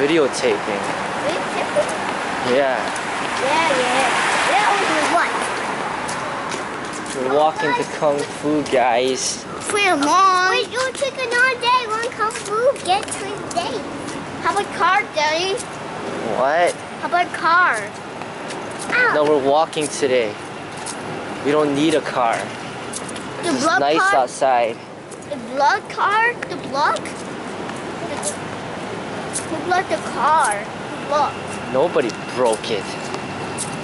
videotaping. Videotaping? Yeah. There only one. We're walking to Kung Fu, guys. We're long. We're going to take another day. One Kung Fu, get to the day. How about car, Daddy? What? How about car? Ow. No, we're walking today. We don't need a car. It's nice outside. The blood car? The block? Who blocked the car? Who blocked? Nobody broke it.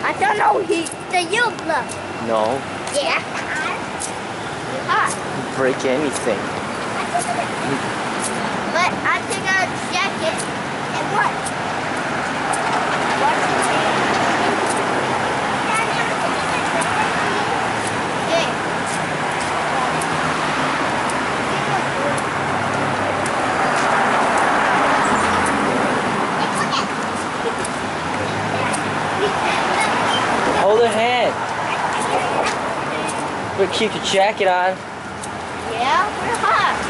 I don't know. You blocked. No. Yeah. You are. You break anything. But I took out a jacket and what? Hold her hand. We'll keep the jacket on. Yeah, we're hot.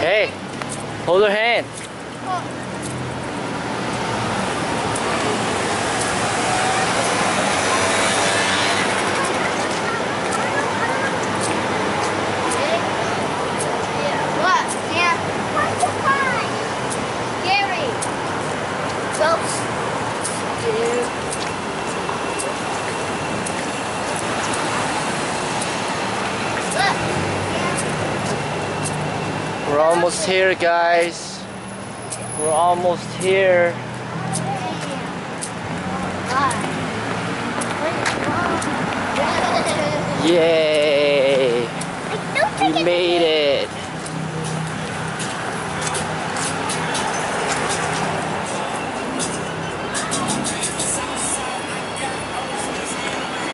Hey, hold her hand. We're almost here, guys. We're almost here. Yay! We made it.